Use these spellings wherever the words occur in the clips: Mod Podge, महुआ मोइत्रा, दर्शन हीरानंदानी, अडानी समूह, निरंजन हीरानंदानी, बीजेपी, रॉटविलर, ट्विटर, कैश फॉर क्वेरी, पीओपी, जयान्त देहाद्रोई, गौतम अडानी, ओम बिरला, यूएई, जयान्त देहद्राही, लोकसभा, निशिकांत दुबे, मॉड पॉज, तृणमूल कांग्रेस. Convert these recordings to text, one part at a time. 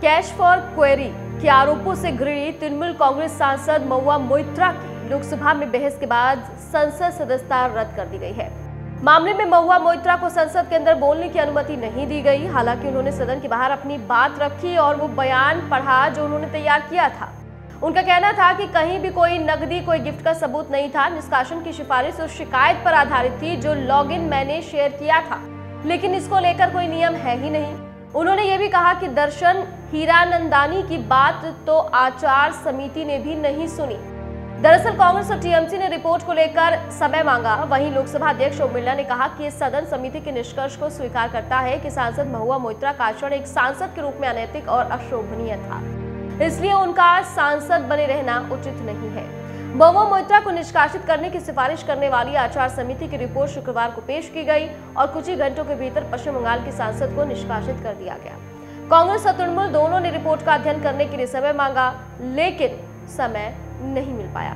कैश फॉर क्वेरी के आरोपों से घिरी तृणमूल कांग्रेस सांसद महुआ मोइत्रा की लोकसभा में बहस के बाद संसद सदस्यता रद्द कर दी गई है। मामले में महुआ मोइत्रा को संसद के अंदर बोलने की अनुमति नहीं दी गई। हालांकि उन्होंने सदन के बाहर अपनी बात रखी और वो बयान पढ़ा जो उन्होंने तैयार किया था। उनका कहना था कि कहीं भी कोई नकदी कोई गिफ्ट का सबूत नहीं था। निष्कासन की सिफारिश उस शिकायत पर आधारित थी जो लॉगिन मैंने शेयर किया था, लेकिन इसको लेकर कोई नियम है ही नहीं। उन्होंने ये भी कहा कि दर्शन हीरानंदानी की बात तो आचार समिति ने भी नहीं सुनी। दरअसल कांग्रेस और टीएमसी ने रिपोर्ट को लेकर समय मांगा। वहीं लोकसभा अध्यक्ष ओम बिरला ने कहा कि सदन समिति के निष्कर्ष को स्वीकार करता है कि सांसद महुआ मोइत्रा का आचरण एक सांसद के रूप में अनैतिक और अशोभनीय था, इसलिए उनका सांसद बने रहना उचित नहीं है। महुआ मोइत्रा को निष्कासित करने की सिफारिश करने वाली आचार समिति की रिपोर्ट शुक्रवार को पेश की गई और कुछ ही घंटों के भीतर पश्चिम बंगाल के सांसद को निष्कासित कर दिया गया। कांग्रेस और तृणमूल दोनों ने रिपोर्ट का अध्ययन करने के लिए समय मांगा, लेकिन समय नहीं मिल पाया।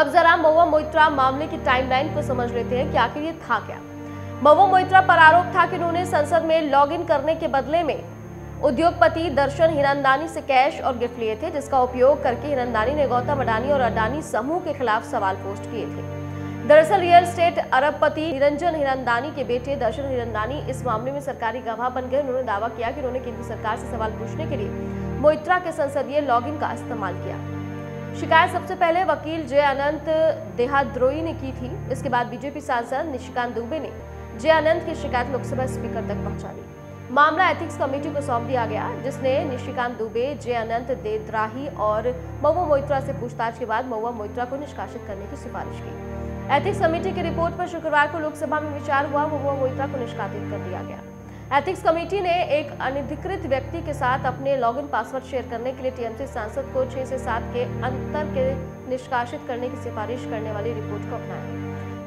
अब जरा महुआ मोइत्रा मामले की टाइमलाइन को समझ लेते हैं कि आखिर ये था क्या। महुआ मोइत्रा पर आरोप था कि उन्होंने संसद में लॉग इन करने के बदले में उद्योगपति दर्शन हीरानंदानी से कैश और गिफ्ट लिए थे, जिसका उपयोग करके हीरानंदानी ने गौतम अडानी और अडानी समूह के खिलाफ सवाल पोस्ट किए थे। दरअसल रियल स्टेट अरबपति निरंजन हीरानंदानी के बेटे दर्शन हीरानंदानी इस मामले में सरकारी गवाह बन गए। उन्होंने दावा किया कि उन्होंने केंद्र सरकार से सवाल पूछने के लिए मोइत्रा के संसदीय लॉगिन का इस्तेमाल किया। शिकायत सबसे पहले वकील जयान्त देहाद्रोई ने की थी। इसके बाद बीजेपी सांसद निशिकांत दुबे ने जयान्त की शिकायत लोकसभा स्पीकर तक पहुँचा दी। मामला एथिक्स कमेटी को सौंप दिया गया, जिसने निशिकांत दुबे, जयान्त देहद्राही और महुआ मोइत्रा से पूछताछ के बाद महुआ मोइत्रा को निष्कासित करने की सिफारिश की। एथिक्स कमेटी की रिपोर्ट पर शुक्रवार को लोकसभा में विचार हुआ। महुआ मोइत्रा को निष्कासित कर दिया गया। एथिक्स कमेटी ने एक अनधिकृत व्यक्ति के साथ अपने लॉगिन पासवर्ड शेयर करने के लिए टीएमसी सांसद को 6 से 7 के अंतर के निष्कासित करने की सिफारिश करने वाली रिपोर्ट को अपनाया।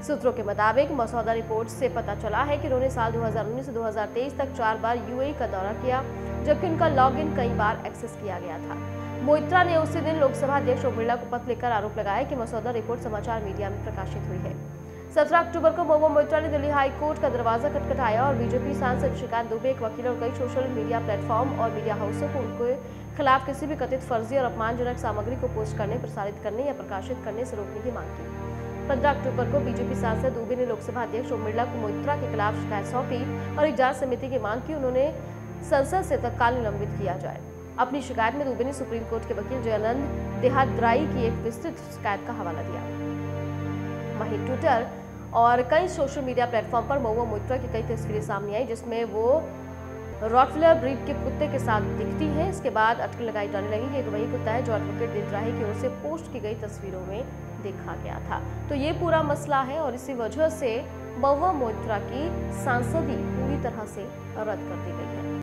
सूत्रों के मुताबिक मसौदा रिपोर्ट से पता चला है कि उन्होंने साल 2019 से 2023 तक 4 बार यूएई का दौरा किया, जबकि उनका लॉगिन कई बार एक्सेस किया गया था। मोइत्रा ने उसी दिन लोकसभा अध्यक्ष ओम बिरला को पत्र लिखकर आरोप लगाया कि मसौदा रिपोर्ट समाचार मीडिया में प्रकाशित हुई है। 17 अक्टूबर को महुआ मोइत्रा ने दिल्ली हाईकोर्ट का दरवाजा खटखटाया और बीजेपी सांसद निशिकांत दुबे, एक वकील और कई सोशल मीडिया प्लेटफॉर्म और मीडिया हाउसों को उनके खिलाफ किसी भी कथित फर्जी और अपमानजनक सामग्री को पोस्ट करने, प्रसारित करने या प्रकाशित करने से रोकने की मांग की। 15 अक्टूबर को बीजेपी सांसद दुबे ने लोकसभा अध्यक्ष ओम बिरला को मोइत्रा के खिलाफ शिकायत सौंपी और एक जांच समिति की मांग की। उन्होंने संसद से तत्काल निलंबित किया जाए। अपनी शिकायत में दुबे ने सुप्रीम कोर्ट के वकील जयान्त देहाद्रोई की एक विस्तृत शिकायत का हवाला दिया। वहीं ट्विटर और कई सोशल मीडिया प्लेटफॉर्म पर महुआ मोइत्रा की कई तस्वीरें सामने आई, जिसमें वो रॉटविलर ब्रीड के कुत्ते के साथ दिखती है। इसके बाद अटकल लगाई जाने लगी कि वही कुत्ता है जो एडवोकेट देहद्राही की ओर से पोस्ट की गई तस्वीरों में देखा गया था। तो ये पूरा मसला है और इसी वजह से महुआ मोइत्रा की सांसदी पूरी तरह से रद्द कर दी गई है।